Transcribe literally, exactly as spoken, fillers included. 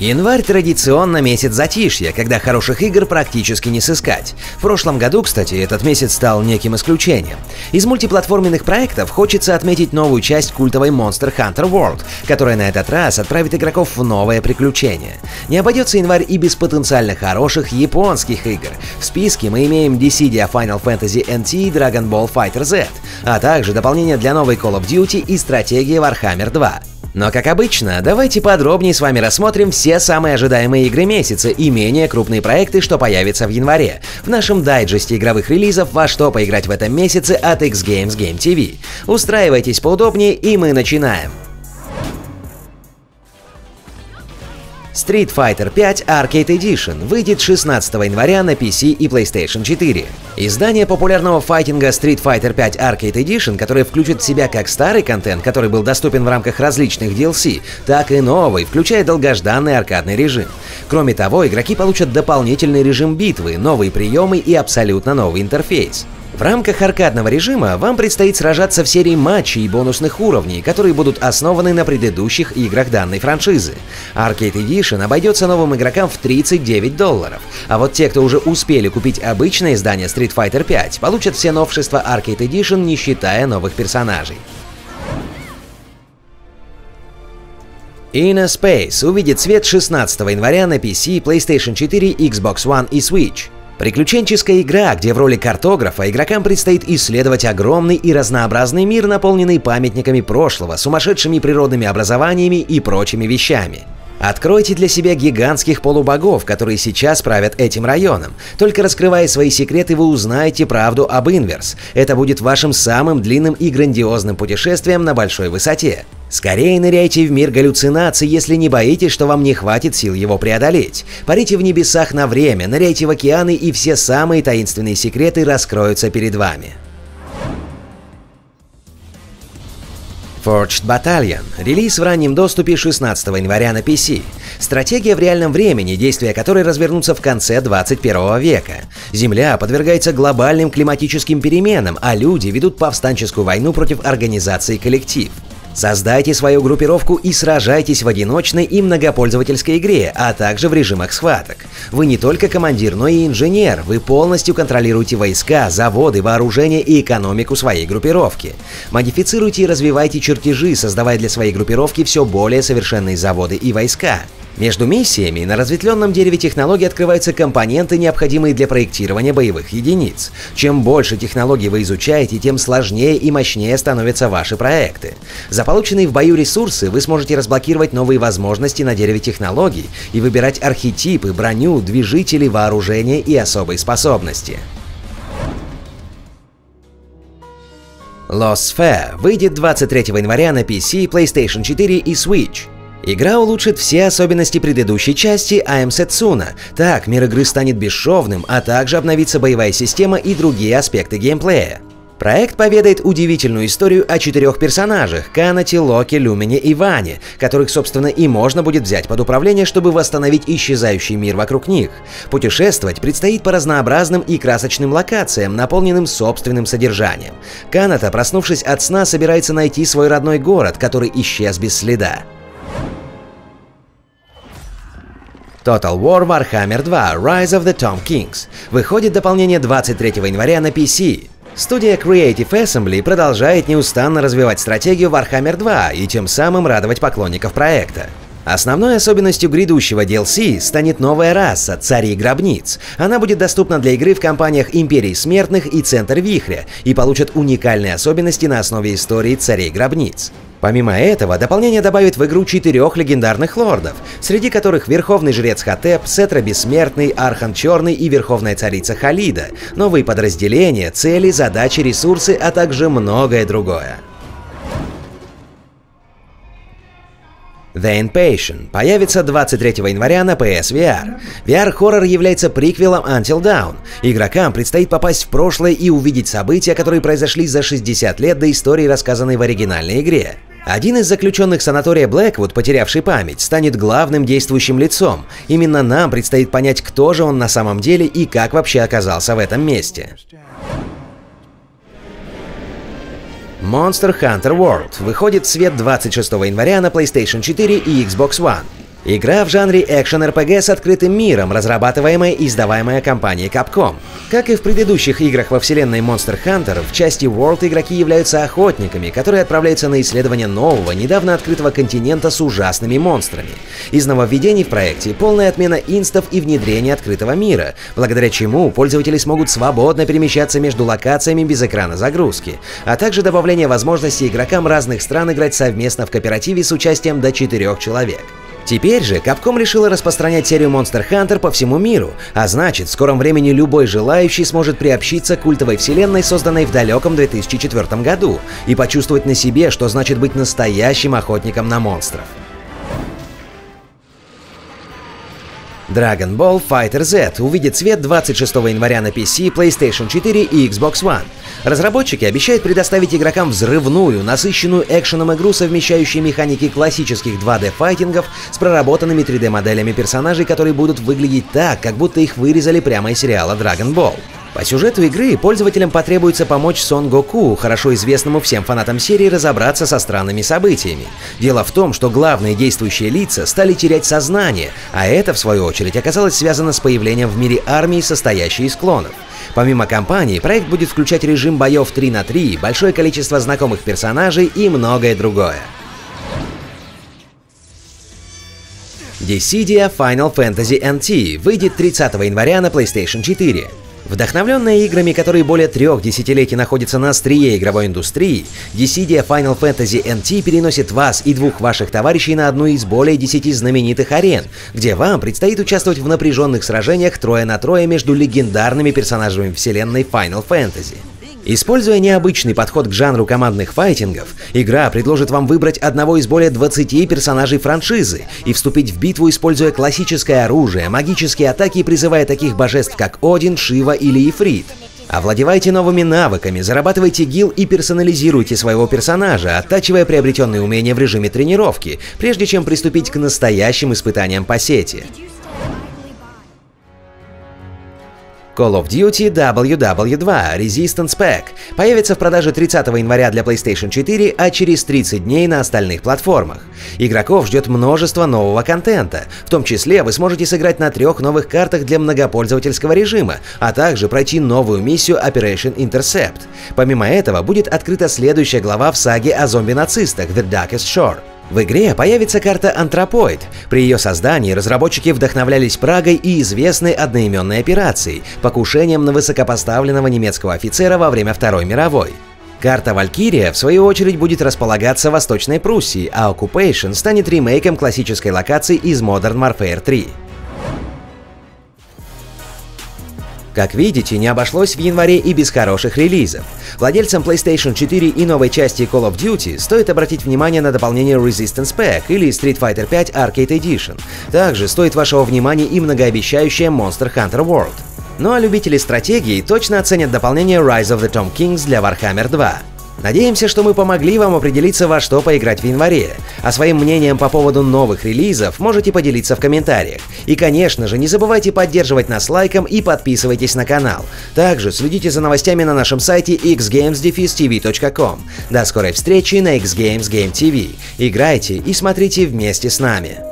Январь традиционно месяц затишья, когда хороших игр практически не сыскать. В прошлом году, кстати, этот месяц стал неким исключением. Из мультиплатформенных проектов хочется отметить новую часть культовой Monster Hunter World, которая на этот раз отправит игроков в новое приключение. Не обойдется январь и без потенциально хороших японских игр. В списке мы имеем Dissidia Final Fantasy эн ти и Dragon Ball FighterZ, а также дополнение для новой Call of Duty и стратегии Warhammer два. Но, как обычно, давайте подробнее с вами рассмотрим все самые ожидаемые игры месяца и менее крупные проекты, что появятся в январе, в нашем дайджесте игровых релизов «Во что поиграть в этом месяце» от X-Games Game ти ви. Устраивайтесь поудобнее, и мы начинаем! Street Fighter пять Arcade Edition выйдет шестнадцатого января на пи си и PlayStation четыре. Издание популярного файтинга Street Fighter пять Arcade Edition, которое включит в себя как старый контент, который был доступен в рамках различных ди эл си, так и новый, включая долгожданный аркадный режим. Кроме того, игроки получат дополнительный режим битвы, новые приемы и абсолютно новый интерфейс. В рамках аркадного режима вам предстоит сражаться в серии матчей и бонусных уровней, которые будут основаны на предыдущих играх данной франшизы. Arcade Edition обойдется новым игрокам в тридцать девять долларов, а вот те, кто уже успели купить обычное издание Street Fighter пять, получат все новшества Arcade Edition, не считая новых персонажей. InnerSpace увидит свет шестнадцатого января на пи си, PlayStation четыре, Xbox One и Switch. Приключенческая игра, где в роли картографа игрокам предстоит исследовать огромный и разнообразный мир, наполненный памятниками прошлого, сумасшедшими природными образованиями и прочими вещами. Откройте для себя гигантских полубогов, которые сейчас правят этим районом. Только раскрывая свои секреты, вы узнаете правду об Инверс. Это будет вашим самым длинным и грандиозным путешествием на большой высоте. Скорее ныряйте в мир галлюцинаций, если не боитесь, что вам не хватит сил его преодолеть. Парите в небесах на время, ныряйте в океаны, и все самые таинственные секреты раскроются перед вами. Forged Battalion. Релиз в раннем доступе шестнадцатого января на пи си. Стратегия в реальном времени, действия которой развернутся в конце двадцать первого века. Земля подвергается глобальным климатическим переменам, а люди ведут повстанческую войну против организации коллектив. Создайте свою группировку и сражайтесь в одиночной и многопользовательской игре, а также в режимах схваток. Вы не только командир, но и инженер, вы полностью контролируете войска, заводы, вооружение и экономику своей группировки. Модифицируйте и развивайте чертежи, создавая для своей группировки все более совершенные заводы и войска. Между миссиями на разветвленном дереве технологий открываются компоненты, необходимые для проектирования боевых единиц. Чем больше технологий вы изучаете, тем сложнее и мощнее становятся ваши проекты. За полученные в бою ресурсы вы сможете разблокировать новые возможности на дереве технологий и выбирать архетипы, броню, движители, вооружение и особые способности. Lost Sphear выйдет двадцать третьего января на пи си, PlayStation четыре и Switch. Игра улучшит все особенности предыдущей части I'm Setsuna. Так, мир игры станет бесшовным, а также обновится боевая система и другие аспекты геймплея. Проект поведает удивительную историю о четырех персонажах – Канате, Локе, Люмине и Ване, которых, собственно, и можно будет взять под управление, чтобы восстановить исчезающий мир вокруг них. Путешествовать предстоит по разнообразным и красочным локациям, наполненным собственным содержанием. Каната, проснувшись от сна, собирается найти свой родной город, который исчез без следа. Total War: Warhammer два Rise of the Tomb Kings. Выходит дополнение двадцать третьего января на пи си. Студия Creative Assembly продолжает неустанно развивать стратегию Warhammer два и тем самым радовать поклонников проекта. Основной особенностью грядущего ди эл си станет новая раса – Цари Гробниц. Она будет доступна для игры в компаниях Империи Смертных и Центр Вихря и получит уникальные особенности на основе истории Царей Гробниц. Помимо этого, дополнение добавит в игру четырех легендарных лордов, среди которых Верховный Жрец Хатеп, Сетра Бессмертный, Архан Черный и Верховная Царица Халида, новые подразделения, цели, задачи, ресурсы, а также многое другое. The Inpatient появится двадцать третьего января на пи эс ви ар. ви ар-хоррор является приквелом Until Dawn. Игрокам предстоит попасть в прошлое и увидеть события, которые произошли за шестьдесят лет до истории, рассказанной в оригинальной игре. Один из заключенных санатория Блэквуд, потерявший память, станет главным действующим лицом. Именно нам предстоит понять, кто же он на самом деле и как вообще оказался в этом месте. Monster Hunter World выходит в свет двадцать шестого января на PlayStation четыре и Xbox One. Игра в жанре экшен-эр пэ гэ с открытым миром, разрабатываемая и издаваемая компанией Capcom. Как и в предыдущих играх во вселенной Monster Hunter, в части World игроки являются охотниками, которые отправляются на исследование нового, недавно открытого континента с ужасными монстрами. Из нововведений в проекте полная отмена инстов и внедрение открытого мира, благодаря чему пользователи смогут свободно перемещаться между локациями без экрана загрузки, а также добавление возможности игрокам разных стран играть совместно в кооперативе с участием до четырех человек. Теперь же Capcom решила распространять серию Monster Hunter по всему миру, а значит, в скором времени любой желающий сможет приобщиться к культовой вселенной, созданной в далеком две тысячи четвёртом году, и почувствовать на себе, что значит быть настоящим охотником на монстров. Dragon Ball FighterZ увидит свет двадцать шестого января на пи си, PlayStation четыре и Xbox One. Разработчики обещают предоставить игрокам взрывную, насыщенную экшеном игру, совмещающую механики классических два дэ-файтингов с проработанными три дэ-моделями персонажей, которые будут выглядеть так, как будто их вырезали прямо из сериала Dragon Ball. По сюжету игры пользователям потребуется помочь Сон Гоку, хорошо известному всем фанатам серии, разобраться со странными событиями. Дело в том, что главные действующие лица стали терять сознание, а это, в свою очередь, оказалось связано с появлением в мире армии, состоящей из клонов. Помимо кампании, проект будет включать режим боев три на три, большое количество знакомых персонажей и многое другое. Dissidia Final Fantasy эн ти выйдет тридцатого января на PlayStation четыре. Вдохновленная играми, которые более трех десятилетий находятся на острие игровой индустрии, Dissidia Final Fantasy эн ти переносит вас и двух ваших товарищей на одну из более десяти знаменитых арен, где вам предстоит участвовать в напряженных сражениях трое на трое между легендарными персонажами вселенной Final Fantasy. Используя необычный подход к жанру командных файтингов, игра предложит вам выбрать одного из более двадцати персонажей франшизы и вступить в битву, используя классическое оружие, магические атаки и призывая таких божеств, как Один, Шива или Ифрит. Овладевайте новыми навыками, зарабатывайте гил и персонализируйте своего персонажа, оттачивая приобретенные умения в режиме тренировки, прежде чем приступить к настоящим испытаниям по сети. Call of Duty дабл ю дабл ю два Resistance Pack появится в продаже тридцатого января для PlayStation четыре, а через тридцать дней на остальных платформах. Игроков ждет множество нового контента, в том числе вы сможете сыграть на трех новых картах для многопользовательского режима, а также пройти новую миссию Operation Intercept. Помимо этого будет открыта следующая глава в саге о зомби-нацистах The Darkest Shore. В игре появится карта «Антропоид». При ее создании разработчики вдохновлялись Прагой и известной одноименной операцией – покушением на высокопоставленного немецкого офицера во время Второй мировой. Карта «Валькирия» в свою очередь будет располагаться в Восточной Пруссии, а «Occupation» станет ремейком классической локации из Modern Warfare три. Как видите, не обошлось в январе и без хороших релизов. Владельцам PlayStation четыре и новой части Call of Duty стоит обратить внимание на дополнение Resistance Pack или Street Fighter пять Arcade Edition. Также стоит вашего внимания и многообещающая Monster Hunter World. Ну а любители стратегии точно оценят дополнение Rise of the Tomb Kings для Warhammer два. Надеемся, что мы помогли вам определиться, во что поиграть в январе. А своим мнением по поводу новых релизов можете поделиться в комментариях. И, конечно же, не забывайте поддерживать нас лайком и подписывайтесь на канал. Также следите за новостями на нашем сайте икс геймс дефис ти ви точка ком. До скорой встречи на X-Games Game ти ви. Играйте и смотрите вместе с нами.